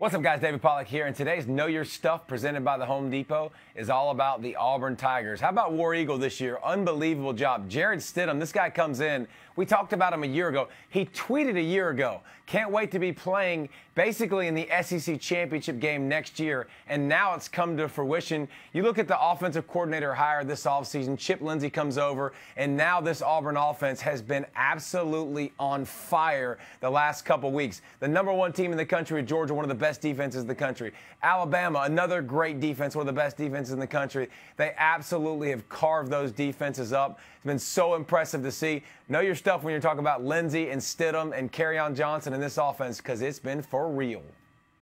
What's up, guys? David Pollack here, and today's Know Your Stuff presented by the Home Depot is all about the Auburn Tigers. How about War Eagle this year? Unbelievable job. Jared Stidham, this guy comes in. We talked about him a year ago. He tweeted a year ago, can't wait to be playing basically in the SEC championship game next year, and now it's come to fruition. You look at the offensive coordinator hire this offseason. Chip Lindsey comes over, and now this Auburn offense has been absolutely on fire the last couple weeks. The #1 team in the country with Georgia, one of the best defenses in the country. Alabama, another great defense, one of the best defenses in the country. They absolutely have carved those defenses up. It's been so impressive to see. Know your stuff when you're talking about Lindsey and Stidham and Kerryon Johnson in this offense, because it's been for real.